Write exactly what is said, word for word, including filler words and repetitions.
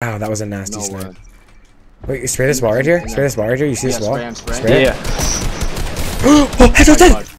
Wow, that was a nasty no snipe. Way. Wait, spray this wall right here? Spray this wall right here? You see yeah, this wall? Spray, spray. spray yeah. It? Oh, headshot's dead!